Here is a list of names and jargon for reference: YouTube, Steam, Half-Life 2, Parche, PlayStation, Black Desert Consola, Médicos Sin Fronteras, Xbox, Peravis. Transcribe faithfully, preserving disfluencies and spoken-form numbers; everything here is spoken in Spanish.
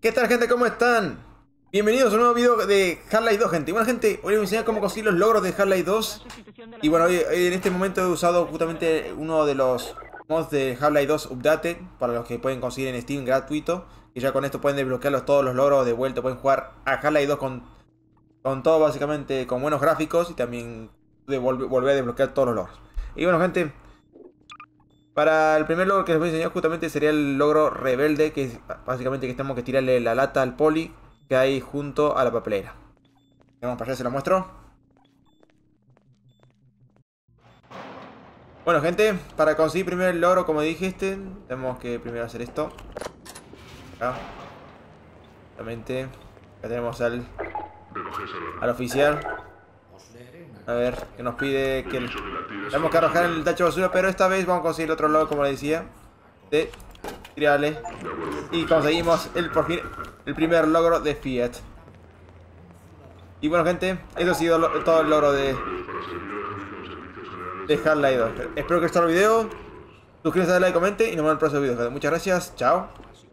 ¿Qué tal, gente? ¿Cómo están? Bienvenidos a un nuevo video de Half-Life dos, gente. Bueno, gente, hoy les voy a enseñar cómo conseguir los logros de Half-Life dos. Y bueno, hoy, en este momento he usado justamente uno de los mods de Half-Life dos Update, para los que pueden conseguir en Steam gratuito. Y ya con esto pueden desbloquearlos todos los logros de vuelta. Pueden jugar a Half-Life dos con, con todo, básicamente, con buenos gráficos. Y también de vol volver a desbloquear todos los logros. Y bueno, gente, para el primer logro que les voy a enseñar justamente sería el logro rebelde, que es básicamente que tenemos que tirarle la lata al poli que hay junto a la papelera. Vamos para allá, se lo muestro. Bueno, gente, para conseguir primero el logro, como dije, este, tenemos que primero hacer esto. Acá. Justamente. Acá tenemos al, al oficial. A ver, que nos pide que el... tenemos que arrojar en el tacho de basura, pero esta vez vamos a conseguir el otro lado, como le decía, de tirarle. Y conseguimos el, por fin, el primer logro de Fiat. Y bueno, gente, eso ha sido lo, todo el logro de de Half-Life dos. Espero que les haya gustado el video. Suscríbanse, dale like, comente y nos vemos en el próximo video. Muchas gracias, chao.